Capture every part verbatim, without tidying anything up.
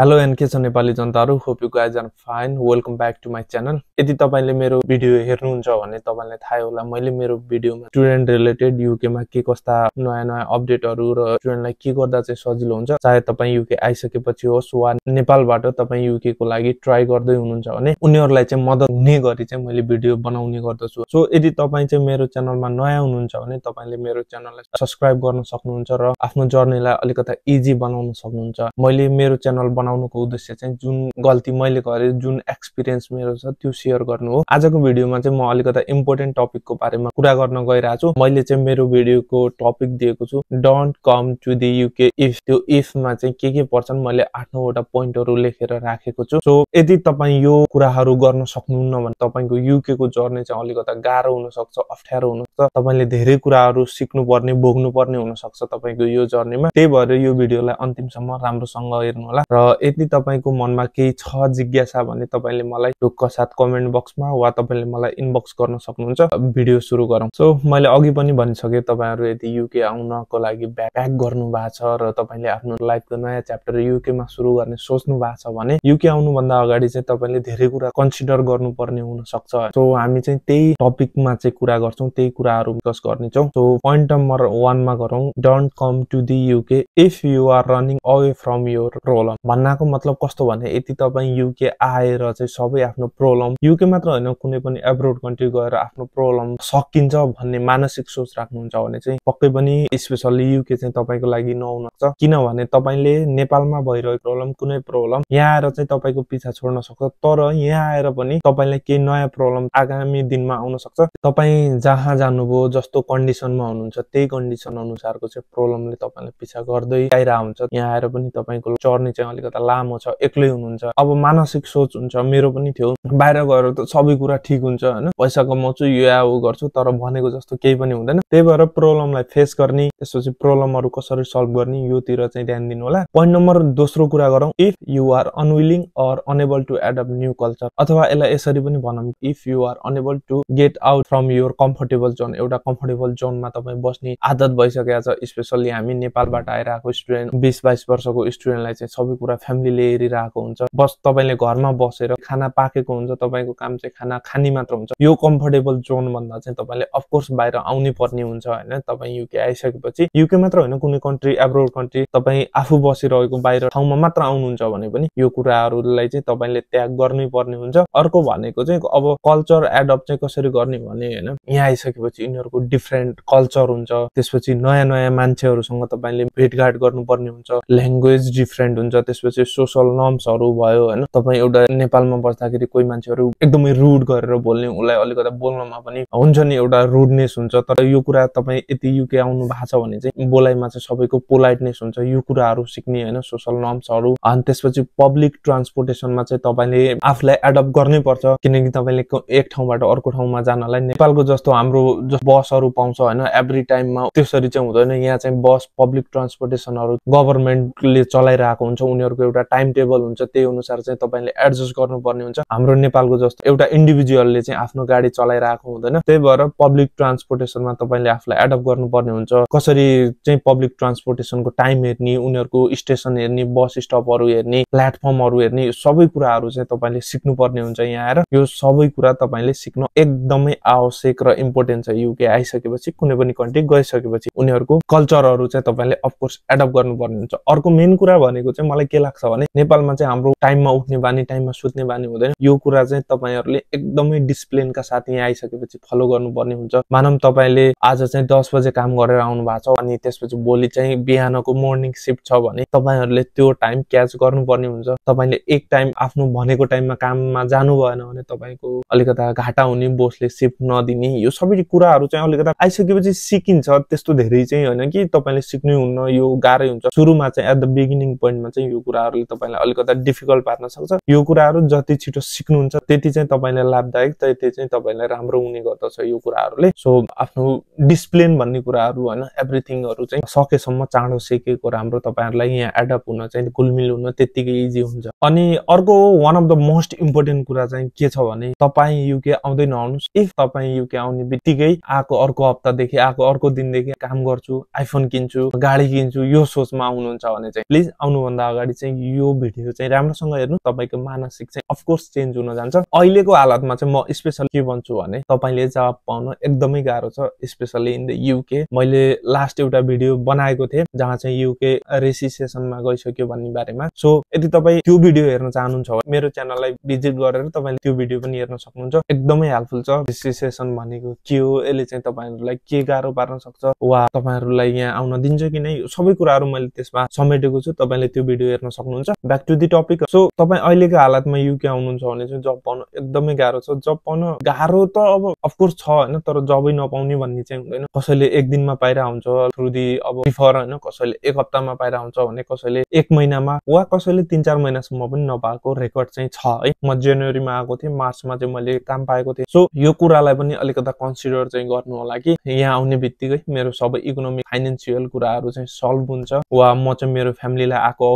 Hello N K so Nepali Jantaru, hope you guys are fine. Welcome back to my channel. यदि तपाईले मेरो video हेर्नुहुन्छ भने तपाईलाई थाहै होला मैले मेरो भिडियोमा स्टुडेन्ट रिलेटेड यूके मा के कस्ता नयाँ नयाँ अपडेटहरु र स्टुडेन्टलाई के गर्दा चाहिँ सजिलो हुन्छ चाहे तपाई यूके आइसकेपछि होस् वा नेपालबाट तपाई यूके को लागि ट्राई गर्दै हुनुहुन्छ भने उनीहरुलाई चाहिँ मद्दत हुने गरी चाहिँ मैले भिडियो बनाउने गर्दछु. सो यदि तपाई चाहिँ मेरो च्यानलमा नयाँ हुनुहुन्छ भने तपाईले मेरो च्यानललाई सब्स्क्राइब गर्न सक्नुहुन्छ र आफ्नो जर्नीलाई अलिकता इजी बनाउन सक्नुहुन्छ. मैले मेरो च्यानल बनाउनुको उद्देश्य चाहिँ जुन गल्ती मैले गरे जुन एक्सपीरियन्स मेरो छ त्यो शेयर गर्नु हो. आजको भिडियोमा चाहिँ म अलिकता इम्पोर्टेन्ट टपिकको बारेमा कुरा गर्न गइरा छु. मैले चाहिँ मेरो भिडियोको टपिक दिएको छु don't come to the UK if. त्यो इफ मा चाहिँ के के पर्छन् मैले आठ नौ वटा पोइन्टहरु लेखेर राखेको छु. सो यदि तपाई यो कुराहरु गर्न सक्नुहुन्न भने तपाईको यूके को जर्नी चाहिँ अलिकता गाह्रो हुन सक्छ, अप्ठ्यारो हुन सक्छ. तपाईले धेरै कुराहरु सिक्नु पर्ने, भोग्नु पर्ने हुन सक्छ तपाईको यो जर्नीमा. त्यही भएर यो भिडियोलाई अन्तिमसम्म राम्रोसँग हेर्नु होला र यदि तपाईको मनमा केही छ जिज्ञासा भने तपाईले मलाई ढुक्क साथ कमेन्ट बक्समा वा तपाईले मलाई इनबक्स गर्न सक्नुहुन्छ. भिडियो सुरु गरौं. सो मैले अघि पनि भनिसके तपाईहरु यदि यूके आउनको लागि ब्याकप्याक गर्नु भएको छ र तपाईले आफ्नो लाइफको नयाँ च्याप्टर यूके मा सुरु गर्ने सोच्नु भएको छ भने यूके आउनु भन्दा अगाडि चाहिँ तपाईले धेरै कुरा कन्सिडर गर्नुपर्ने हुन सक्छ. सो हामी चाहिँ त्यही टपिकमा चाहिँ कुरा गर्छौं, त्यही कुराहरु डिस्कस गर्नेछौं. सो पोइन्ट नम्बर एक मा गरौं don't come to the UK if you are running away from your role. भन्नाको मतलब कस्तो भने यदि तपाई यूके आएर चाहिँ सबै आफ्नो प्रब्लम यूके मात्र हैन कुनै पनि अब्रोड कन्ट्री गएर आफ्नो प्रब्लम सकिन्छ भन्ने मानसिक सोच राख्नुहुन्छ भने चाहिँ पक्कै पनि स्पेशली यूके चाहिँ तपाईको लागि नहुन सक्छ. किनभने तपाईले नेपालमा भइरहेको प्रब्लम कुनै प्रब्लम यहाँ आएर चाहिँ तपाईको पिछा छोड्न सक्छ, तर यहाँ आएर पनि तपाईलाई के नयाँ प्रब्लम आगामी दिनमा आउन सक्छ. तपाई जहाँ जानुभयो जस्तो कन्डिसनमा हुनुहुन्छ त्यही कन्डिसन अनुसारको चाहिँ प्रब्लमले तपाईलाई पिछा गर्दै आइरा हुन्छ. यहाँ आएर पनि तपाईको जर्नी चाहिँ अलिकता लामो छ, एक्लै हुनुहुन्छ. अब मानसिक सोच हुन्छ मेरो पनि थियो बाहिर गएर त सबै कुरा ठीक हुन्छ हैन, पैसा कमाउँछु या उ गर्छु, तर भनेको जस्तो केही पनि हुँदैन. त्यही भएर प्रब्लमलाई फेस गर्ने, त्यसपछि प्रब्लमहरु कसरी सल्भ गर्ने यो तिर चाहिँ ध्यान दिनु होला. पोइन्ट नम्बर दोस्रो कुरा गरौं if you are unwilling or unable to adapt new culture. अथवा यसलाई यसरी पनि भनौं if you are unable to get out from your comfortable zone. एउटा कम्फर्टेबल जोनमा तपाई बस्ने आदत भइसकेको छ. स्पेशली हामी नेपालबाट आइराको स्टुडेन्ट बीस बाइस वर्षको स्टुडेन्टलाई चाहिँ सबै कुरा फ्यामिलीले हेरिरहेको हुन्छ. बस तपाईले घरमा बसेर खाना पाकेको हुन्छ, तपाईको काम चाहिँ खाना खानी मात्र हुन्छ. यो कम्फर्टेबल जोन भन्दा चाहिँ तपाईले अफ कोर्स बाहिर आउनै पर्ने हुन्छ हैन. तपाई यूके आइसकेपछि यूके मात्र हैन कुनै कन्ट्री अब्रोड कन्ट्री तपाई आफू बसिरहेको बाहिर ठाउँमा मात्र आउनुहुन्छ भने पनि यो कुराहरुलाई चाहिँ तपाईले त्याग गर्नै पर्ने हुन्छ. अर्को भनेको चाहिँ अब कल्चर एडप्ट चाहिँ कसरी गर्ने भने हैन, यहाँ आइसकेपछि इनीहरुको डिफरेन्ट कल्चर हुन्छ, त्यसपछि नयाँ नयाँ मान्छेहरुसँग तपाईले भेटघाट गर्नुपर्ने हुन्छ, ल्याङ्ग्वेज डिफरेन्ट हुन्छ, त्यसपछि सोशल नर्म्सहरु भयो हैन. तपाई एउटा नेपालमा बस्दाखेरि कोही मान्छेहरु एकदमै रुड गरेर बोल्ने, उलाई अलिकता बोल्नमा पनि हुन्छ नि एउटा रुडनेस हुन्छ, तर यो कुरा तपाई यति यूके आउनु भएको छ भने चाहिँ बोलाइमा चाहिँ सबैको पोलाइटनेस हुन्छ. यो कुराहरु सिक्ने हैन, सोशल नर्म्सहरु. अनि त्यसपछि पब्लिक ट्रान्सपोर्टेसनमा चाहिँ तपाईले आफुलाई एडप्ट गर्नै पर्छ, किनकि तपाईले एक ठाउँबाट अर्को ठाउँमा जानलाई नेपालको जस्तो हाम्रो बसहरु पाउँछ हैन एभ्री टाइममा त्यसरी चाहिँ हुँदैन. यहाँ चाहिँ बस पब्लिक ट्रान्सपोर्टेसनहरु गभर्नमेन्टले चलाइराको हुन्छ, उनीहरुको एउटा टाइम टेबल हुन्छ, त्यही अनुसार चाहिँ तपाईले एडजस्ट गर्नुपर्ने हुन्छ. हाम्रो नेपालको जस्तो एउटा इन्डिभिजुअलले चाहिँ आफ्नो गाडी चलाइराको हुँदैन. त्यही भएर पब्लिक ट्रान्सपोर्टेसनमा तपाईले आफुलाई एडप्ट गर्नुपर्ने हुन्छ. कसरी चाहिँ पब्लिक ट्रान्सपोर्टेसनको टाइम हेर्ने, उनीहरुको स्टेशन हेर्ने, बस स्टपहरु हेर्ने, प्लेटफर्महरु हेर्ने, सबै कुराहरु चाहिँ तपाईले सिक्नुपर्ने हुन्छ यहाँ आएर. यो सबै कुरा तपाईले सिक्नु एकदमै आवश्यक र इम्पोर्टेन्ट छ. यूके आइसकेपछि कुनै पनि कन्ट्री गइसकेपछि उनीहरुको कल्चरहरु चाहिँ तपाईले अफ कोर्स एडप्ट गर्नुपर्ने हुन्छ. अर्को मेन कुरा भनेको चाहिँ मलाई के लाग्छ भने नेपालमा चाहिँ हाम्रो टाइममा उठ्ने बानी, टाइममा सुत्ने बानी हुँदैन. यो कुरा चाहिँ तपाईहरुले एकदमै डिसिप्लिनका साथ यहाँ आइसकेपछि फलो गर्नुपर्ने हुन्छ. मानम तपाईले आज चाहिँ दस बजे काम गरेर आउनु भएको छ अनि त्यसपछि भोलि चाहिँ बिहानको मर्निङ शिफ्ट छ भने तपाईहरुले त्यो टाइम क्याच गर्नुपर्ने हुन्छ. तपाईले एक टाइम आफ्नो भनेको टाइममा काममा जानु भएन भने तपाईको अलिकता घाटा हुने, बोसले शिफ्ट नदिने, यो सबै कुराहरु चाहिँ अलिकता आइसकेपछि सिकिन्छ. त्यस्तो धेरै चाहिँ हैन कि तपाईले सिक्नै हुन्न, यो गाह्रै हुन्छ. सुरुमा चाहिँ एट द बिगिनिङ पोइन्टमा चाहिँ यो कुराहरुले तपाईलाई अलिकता डिफिकल्ट पार्न सक्छ. यो कुराहरु जति छिटो सिक्नुहुन्छ त्यति चाहिँ तपाईलाई लाभदायक, त्यति चाहिँ तपाईलाई राम्रो हुने गर्दछ यो कुराहरुले. सो आफ्नो डिसिप्लिन भन्ने कुराहरु हैन एभ्रीथिङहरु चाहिँ सकेसम्म चाँडो सिकेको राम्रो. तपाईहरुलाई यहाँ एडप्ट हुन चाहिँ घुलमिल हुन त्यतिकै इजी हुन्छ. अनि अर्को one of the most important कुरा चाहिँ के छ भने तपाई यूके आउँदै नआउनुस्. इफ तपाई यूके आउने बित्तिकै आको अर्को हप्तादेखि आको अर्को दिनदेखि काम गर्छु, आइफोन किन्छु, गाडी किन्छु यो सोचमा आउनुहुन्छ भने चाहिँ प्लिज आउनु भन्दा अगाडि चाहिँ यो भिडियो चाहिँ राम्रोसँग हेर्नु तपाईको मानसिक चाहिँ अफ कोर्स चेन्ज हुन जान्छ अहिलेको हालतमा चाहिँ म स्पेशल के भन्छु भने तपाईले जवाफ पाउन एकदमै गाह्रो छ स्पेशली इन द यूके मैले लास्ट एउटा भिडियो बनाएको थिए जहाँ चाहिँ यूके रिसेसनमा गइसक्यो भन्ने बारेमा सो यदि तपाई त्यो भिडियो हेर्न चाहनुहुन्छ भने मेरो च्यानललाई भिजिट गरेर तपाईले त्यो भिडियो पनि हेर्न सक्नुहुन्छ एकदमै हेल्पफुल छ रिसेसन भनेको के हो यसले चाहिँ तपाईहरुलाई के गाह्रो पार्न सक्छ वा तपाईहरुलाई यहाँ आउन दिन्छ कि नै सबै कुराहरु मैले त्यसमा समेटेको छु तपाईले त्यो भिडियो हेर्न सक्नुहुन्छ back to the topic so तपाई अहिलेको हालतमा यूके आउनुहुन्छ भने चाहिँ जब पाउन एकदमै गाह्रो छ जब पाउन गाह्रो त अब अफ कोर्स छ हैन तर जबै नपाउने भन्ने चाहिँ हुँदैन कसैले एक दिनमा पाइरा हुन्छ थ्रु द अब बिफोर हैन कसैले एक हप्तामा पाइरा हुन्छ भने कसैले एक महिनामा वा कसैले तीन चार महिनासम्म पनि नपाएको रेकर्ड चाहिँ छ है म जनवरीमा आएको थिए मार्चमा चाहिँ मैले काम पाएको थिए सो यो कुरालाई पनि अलिकता कन्सिडर चाहिँ गर्नु होला कि यहाँ आउने बित्तिकै मेरो सबै इकोनोमिक फाइनान्शियल कुराहरु चाहिँ सल्भ हुन्छ वा म चाहिँ मेरो फ्यामिलीलाई आको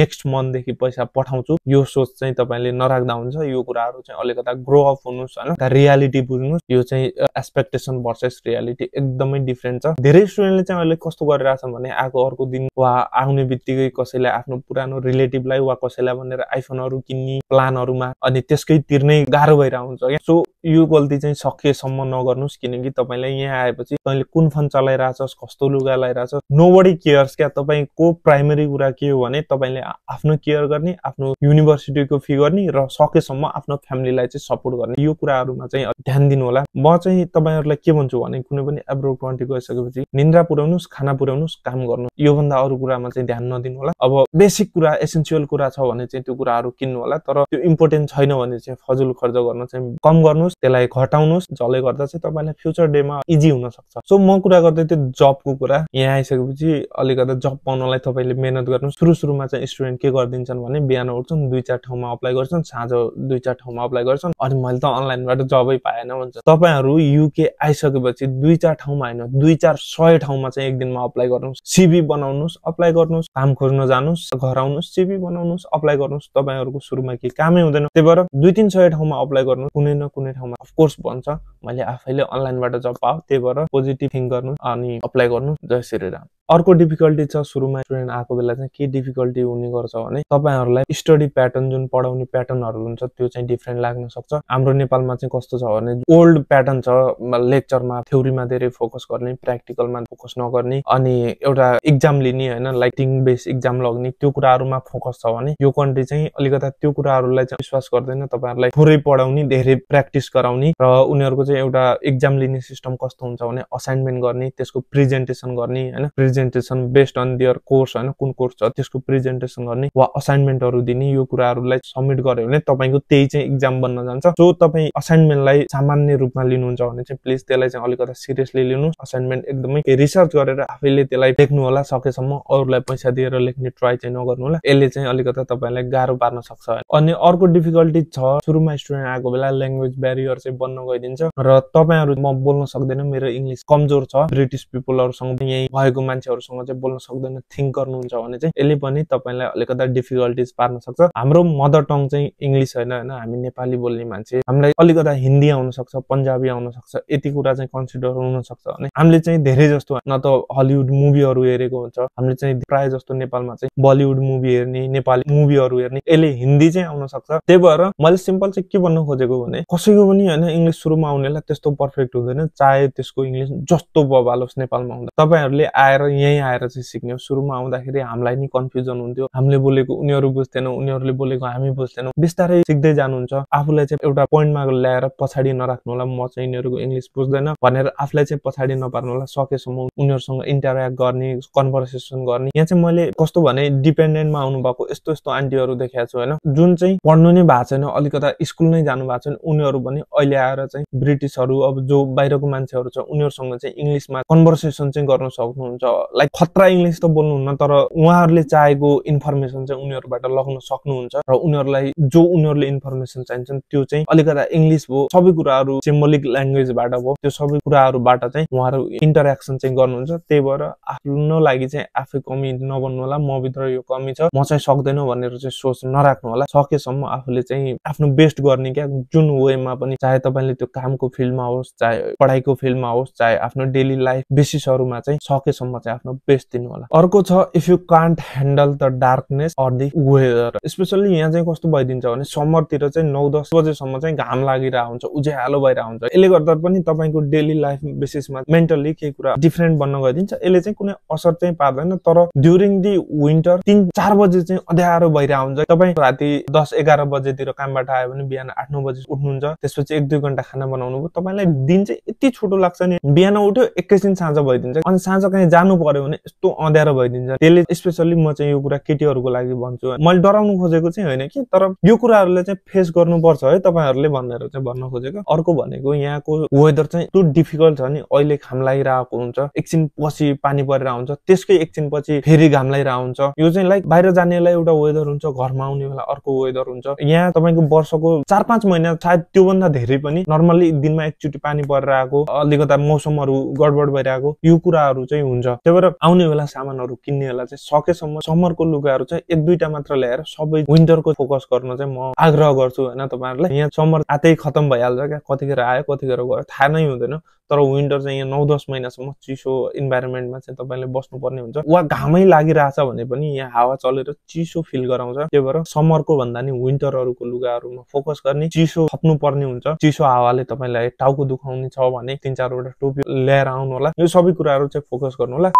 नेक्स्ट मन्थ देखि पैसा पठाउँछु यो सोच चाहिँ तपाईले नराख्दा हुन्छ यो कुराहरु चाहिँ अलिकता ग्रो अप हुनुस् हैन द रियालिटी बुझ्नुस् यो चाहिँ एक्सपेक्टेसन भर्सेस रियालिटी एकदमै डिफरेन्ट छ धेरै स्टुडेन्टले चाहिँ अहिले कस्तो गरिराछन् भने आको अर्को दिन वा आउने बित्तिकै कसैले आफ्नो पुरानो रिलेटिभलाई वा कसैले भनेर आइफोनहरु किन्ने प्लानहरुमा अनि त्यसकै तिर्नै गाह्रो भइरा हुन्छ के सो यो गल्ती चाहिँ सकेसम्म नगर्नुस् किनकि तपाईलाई यहाँ आएपछि तैले कुन फोन चलाइराछस् कस्तो लुगा लाइराछस् नोबडी केयर्स क्या तपाईको प्राइमरी कुरा के हो भने तपाईले आफ्नो केयर गर्ने आफ्नो युनिभर्सिटीको फी गर्ने र सकेसम्म आफ्नो फ्यामिलीलाई चाहिँ सपोर्ट गर्ने यो कुराहरुमा चाहिँ ध्यान दिनु होला म चाहिँ तपाईहरुलाई के भन्छु भने कुनै पनि अब्रोड कन्ट्री गइसकेपछि निन्द्रा पुर्याउनुस् खाना पुर्याउनुस् काम गर्नु यो भन्दा अरु कुरामा चाहिँ ध्यान नदिनु होला अब बेसिक कुरा एसेन्शियल कुरा छ भने चाहिँ त्यो कुराहरु किन्नु होला तर त्यो इम्पोर्टेन्ट छैन भने चाहिँ फजुल खर्च गर्न चाहिँ कम गर्नुस् त्यसलाई घटाउनुस् जले गर्दा चाहिँ तपाईलाई फ्युचर डेमा इजी हुन सक्छ सो म कुरा गर्दै त्यो जबको कुरा यहाँ आइसकेपछि अलिकता जब पाउनलाई तपाईले मेहनत गर्नु सुरु सुरुमा चाहिँ स्टुडेन्ट के गर्दिन्छन् भने बिहान उठ्छन् दुई चार ठाउँमा अप्लाई गर्छन् साँझ दुई चार ठाउँमा अप्लाई गर्छन् अनि मैले त अनलाइनबाट जबै पाएन भन्छ तपाईहरु यूके आइसकेपछि दुई चार ठाउँमा हैन दुई चार सय ठाउँमा चाहिँ एक दिनमा अप्लाई गर्नुस् सीवी बनाउनुस् अप्लाई गर्नुस् काम खोज्न जानुस् घर आउनुस् सीवी बनाउनुस् अप्लाई गर्नुस् तपाईहरुको सुरुमा के कामै हुँदैन त्यही भएर दुई तीन सय ठाउँमा अप्लाई गर्नु कुनै न कुनै ठाउँमा अफ कोर्स भन्छ मैले आफैले अनलाइनबाट जब पाऊ त्यही भएर पोजिटिभ थिंक गर्नु अनि अप्लाई गर्नु जय श्री राम अर्को डिफिकल्टी छ सुरुमा स्टुडेन्ट आको बेला चाहिँ के डिफिकल्टी हुने गर्छ भने तपाईहरुलाई स्टडी प्याटर्न जुन पढाउने प्याटर्नहरु हुन्छ त्यो चाहिँ डिफरेन्ट लाग्न सक्छ हाम्रो नेपालमा चाहिँ कस्तो छ भने ओल्ड प्याटर्न छ लेक्चरमा थ्योरीमा धेरै फोकस गर्ने प्र्याक्टिकलमा फोकस नगर्ने अनि एउटा एक्जाम लिने हैन लाइटिङ बेस एक्जाम लाग्ने त्यो कुराहरुमा फोकस छ भने यो कन्ट्री चाहिँ अलिकता त्यो कुराहरुलाई चाहिँ विश्वास गर्दैन तपाईहरुलाई थोरै पढाउने धेरै प्र्याक्टिस गराउने र उनीहरुको चाहिँ एउटा एक्जाम लिने सिस्टम कस्तो हुन्छ भने असाइनमेन्ट गर्ने त्यसको प्रेजेन्टेसन गर्ने हैन presentation based on their course हैन कुन कोर्स छ त्यसको प्रेजेन्टेसन गर्ने वा असाइनमेन्टहरु दिने यो कुराहरुलाई सबमिट गर्यो भने तपाईको त्यही चाहिँ एक्जाम बन्न जान्छ सो तपाई असाइनमेन्टलाई सामान्य रूपमा लिनुहुन्छ भने चाहिँ प्लिज त्यसलाई चाहिँ अलिकता सिरियसली लिनुहोस् असाइनमेन्ट एकदमै रिसर्च गरेर आफैले त्यसलाई लेख्नु होला सकेसम्म अरूलाई पैसा दिएर लेख्ने ट्राई चाहिँ नगर्नु होला यसले चाहिँ अलिकता तपाईलाई गाह्रो पार्न सक्छ अनि अर्को डिफिकल्टी छ सुरुमा स्टुडेन्ट आएको बेला ल्याङ्ग्वेज ब्यारियर चाहिँ बन्न गइदिन्छ र तपाईहरु म बोल्न सक्दैन मेरो इंग्लिश कमजोर छ ब्रिटिश पिपलहरुसँग यही भएको मान्छे सँग चाहिँ बोल्न सक्दैन थिंक गर्नुहुन्छ भने चाहिँ यसले पनि तपाईलाई अलिकता डिफिकल्टीज पार्न सक्छ हाम्रो मदर टङ चाहिँ इंग्लिश हैन हैन हामी नेपाली बोल्ने मान्छे हामीलाई अलिकता हिन्दी आउन सक्छ पञ्जाबी आउन सक्छ यति कुरा चाहिँ कन्सिडर हुन सक्छ अनि हामीले चाहिँ धेरै जस्तो न त हलिउड मुभीहरु हेरेको हुन्छ हामीले चाहिँ प्राय जस्तो नेपालमा चाहिँ बलिउड मुभी हेर्ने नेपाली मुभीहरु हेर्ने यसले हिन्दी चाहिँ आउन सक्छ त्यही भएर मैले सिम्पल चाहिँ के भन्न खोजेको भने कसैको पनि हैन इंग्लिश सुरुमा आउनेला त्यस्तो पर्फेक्ट हुँदैन चाहे त्यसको इंग्लिश जस्तो बबालोस् नेपालमा हुँदा तपाईहरुले आएर यही आएर चाहिँ सिक्ने सुरुमा आउँदाखेरि हामीलाई नि कन्फ्युजन हुन्थ्यो हामीले बोलेको उनीहरु बुझ्दैनौ उनीहरुले बोलेको हामी बुझ्दैनौ बिस्तारै सिक्दै जानुहुन्छ आफुलाई चाहिँ एउटा पोइन्टमा ल्याएर पछाडी नराख्नु होला म चाहिँ उनीहरुको इंग्लिश बुझ्दैन भनेर आफुलाई चाहिँ पछाडी नपार्नु होला सकेसम्म उनीहरुसँग इन्टरयाक्ट गर्ने कन्भर्सेसन गर्ने यहाँ चाहिँ मैले कस्तो भने डिपेन्डेन्टमा आउनु भएको यस्तो यस्तो आन्टीहरु देखेको छु हैन जुन चाहिँ पढ्नु नै भएको छैन अलिकता स्कुल नै जानु भएको छैन उनीहरु पनि अहिले आएर चाहिँ ब्रिटिशहरु अब जो बाहिरको मान्छेहरु छ उनीहरुसँग चाहिँ इंग्लिशमा कन्भर्सेसन चाहिँ गर्न सक्नुहुन्छ लाइक खतरा इंग्लिश त बोल्नुहुन्न तर उहाँहरुले चाहेको इन्फर्मेसन चाहिँ उनीहरुबाट लग्न सक्नुहुन्छ र उनीहरुलाई जो उनीहरुले इन्फर्मेसन चाहिन्छन् त्यो चाहिँ अलिकता इंग्लिश भो सबै कुराहरु सिम्बोलिक ल्याङ्ग्वेजबाट भो त्यो सबै कुराहरुबाट चाहिँ उहाँहरु इन्टरयाक्सन चाहिँ गर्नुहुन्छ त्यही भएर आफ्नो लागि चाहिँ आफै कमी नबन्नु होला म भित्र यो कमी छ म चाहिँ सक्दैन भनेर चाहिँ सोच नराख्नु होला सकेसम्म आफुले चाहिँ आफ्नो बेस्ट गर्ने क्या जुन वेमा पनि चाहे तपाईले त्यो कामको फिल्डमा होस् चाहे पढाइको फिल्डमा होस् चाहे आफ्नो डेली लाइफ बेसिसहरुमा चाहिँ सकेसम्म चाहिँ आफ्नो बेस्ट दिनु होला। अर्को छ if you can't handle the darkness or the weather, specially यहाँ चाहिँ कस्तो भइदिन्छ भने समर तिर चाहिँ नौ दस बजे सम्म चाहिँ घाम लागिरा हुन्छ, उज्यालो भइरा हुन्छ, यसले गर्दा पनि तपाईको डेली लाइफ बेसिसमा मेन्टली के कुरा डिफरेंट बन्न गइदिन्छ। यसले चाहिँ कुनै असर चाहिँ पार्दैन, तर ड्युरिङ द विन्टर तीन चार बजे चाहिँ अँध्यारो भइरा हुन्छ। तपाई राति दस एघार बजे तिर कामबाट आयो भने बिहान आठ नौ बजे उठ्नुहुन्छ, त्यसपछि एक दुई घण्टा खाना बनाउनु भयो, तपाईलाई दिन चाहिँ यति छोटो लाग्छ नि बिहान उठ्यो एकैछिन साँझ भइदिन्छ, अनि साँझ कहीं जानु पर्यो भने यस्तो अँध्यारो भइदिन्छ। त्यसले स्पेशली म चाहिँ यो कुरा केटीहरुको लागि भन्छु, मैले डराउनु खोजेको चाहिँ हैन कि, तर यो कुराहरुले चाहिँ फेस गर्नुपर्छ है तपाईहरुले भनेर चाहिँ भन्न खोजेको। अर्को भनेको यहाँको वेदर चाहिँ यस्तो डिफिकल्ट छ नि, अहिले घाम लागिरहेको हुन्छ, एकछिन पछि पानी परेर आउँछ, त्यसकै एकछिन पछि फेरि घाम लागिरहेको हुन्छ। यो चाहिँ लाइक बाहिर जानेलाई एउटा वेदर हुन्छ, घरमा आउने बेला अर्को वेदर हुन्छ। यहाँ तपाईको वर्षको चार पाँच महिना सायद त्यो भन्दा धेरै पनि नर्मली दिनमा एकचोटी पानी परेर आएको, अलिकता मौसमहरु गडबड भइरहेको, यो कुराहरु चाहिँ हुन्छ। त्यही भएर आउने बेला सामानहरु किन्नेहरुला चाहिँ सकेसम्म समरको लुगाहरु चाहिँ एक दुईटा मात्र ल्याएर सबै विन्टरको फोकस गर्न चाहिँ म आग्रह गर्छु हैन तपाईहरुलाई। यहाँ समर आतै खतम भइहाल्छ क्या, कतिखेर आयो कतिखेर गयो थाहा नै हुँदैन, तर विन्टर चाहिँ यहाँ नौ दस महिनासम्म चिसो इन्भाइरोमेन्टमा चाहिँ तपाईले बस्नुपर्ने हुन्छ, वा घामै लागिरहेछ भने पनि यहाँ हावा चलेर चिसो फिल गराउँछ। त्यही भएर समरको भन्दा नि विन्टरहरुको लुगाहरुमा फोकस गर्ने, चिसो खप्नु पर्ने हुन्छ, चिसो हावाले तपाईलाई टाउको दुखाउने छ भने तीन चार वटा टोपी ल्याएर आउनु होला। यो सबै कुराहरु चाहिँ फोकस गर्नु होला।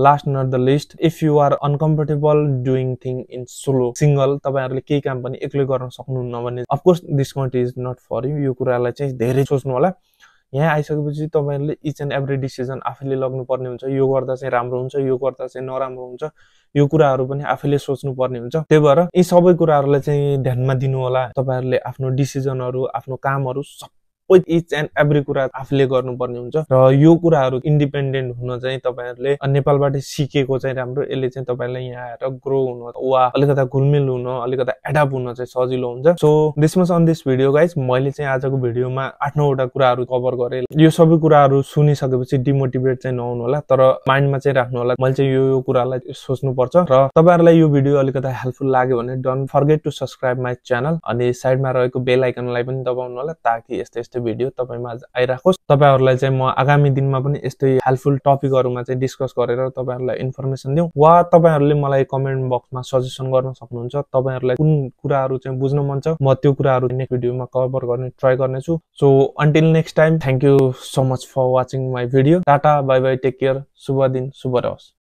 Last not the list, if you are uncomfortable doing thing in solo, single तपाईहरुले केही काम पनि एक्लै गर्न सक्नुहुन्न भने of course this content is not for you, यो कुरालाई चाहिँ धेरै सोच्नु होला। यहाँ आइसकेपछि तपाईहरुले इच एन्ड एभ्री डिसिजन आफैले लग्नु पर्ने हुन्छ, यो गर्दा चाहिँ राम्रो हुन्छ, यो गर्दा चाहिँ नराम्रो हुन्छ, यो कुराहरु पनि आफैले सोच्नु पर्ने हुन्छ। त्यही भएर यी सबै कुराहरुलाई चाहिँ ध्यानमा दिनु होला। तपाईहरुले आफ्नो डिसिजनहरु, आफ्नो कामहरु सब इच एन्ड एभ्री कुरा आफैले गर्नुपर्ने हुन्छ, र यो कुराहरु इन्डिपेन्डेन्ट हुन चाहिँ तपाईहरुले नेपालबाट सिकेको चाहिँ राम्रो। यसले चाहिँ तपाईलाई यहाँ आएर ग्रो हुन वा अलिकता घुलमिल हुन, अलिकता एडाप्ट हुन चाहिँ सजिलो हुन्छ। So this much on this video guys, मैले चाहिँ आजको भिडियोमा आठ नौ वटा कुराहरु कभर गरे। यो सबै कुराहरु सुनिसकेपछि डिमोटिभेट चाहिँ नहुनु होला, तर माइन्डमा चाहिँ राख्नु होला मैले चाहिँ यो यो कुरालाई सोच्नुपर्छ। र तपाईहरुलाई यो भिडियो अलिकता हेल्पफुल लाग्यो भने don't forget to subscribe my channel अनि साइडमा रहेको बेल आइकनलाई पनि दबाउनु होला, ताकि यस्तै यस्तै भिडियो तपाईमा आइराखोस्। तपाईहरुलाई चाहिँ म आगामी दिनमा पनि यस्तै हेल्पफुल टपिकहरुमा चाहिँ डिस्कस गरेर तपाईहरुलाई इन्फर्मेसन दिउँ, वा तपाईहरुले मलाई कमेन्ट बक्समा सजेसन गर्न सक्नुहुन्छ। तपाईहरुलाई कुन कुराहरु चाहिँ बुझ्न मन छ म त्यो कुराहरु नेक्स्ट भिडियोमा कभर गर्ने ट्राई गर्नेछु। So until next time, thank you so much for watching my video. Tata, bye bye, take care, शुभ दिन, शुभ रहोस्।